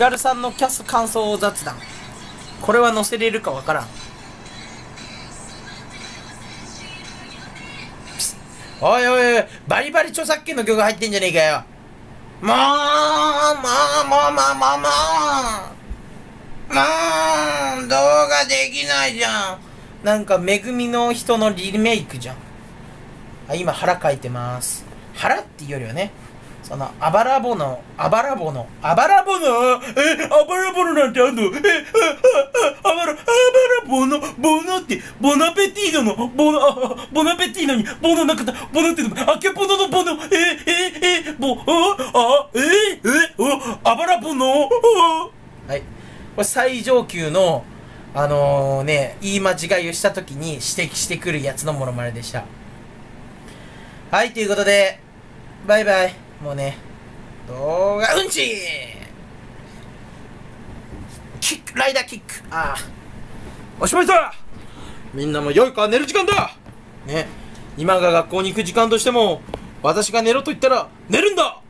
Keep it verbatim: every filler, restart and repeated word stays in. ヒカルさんのキャス感想雑談、これは載せれるかわからん。おいおいおい、バリバリ著作権の曲入ってんじゃねえかよ。もうもうもうもうもうもう動画できないじゃん。なんかめぐみの人のリメイクじゃん。あ、今腹かいてます。腹っていうよりはね、そのあばらぼのあばらぼのあばらぼのえあばらぼのなんてあんの、えあああばらあばらぼのぼのってボナペティーノのボのボナペティーノにボのなかったボのってあけぼののボのえええぼああええあばらぼの、はい、これ最上級のあのね言い間違いをした時に指摘してくるやつのモノマネでした。はい、ということでバイバイ。もうね、動画うんちキックライダーキック、ああおしまいだ。みんなも良いか寝る時間だね。今が学校に行く時間としても、私が寝ろと言ったら寝るんだ。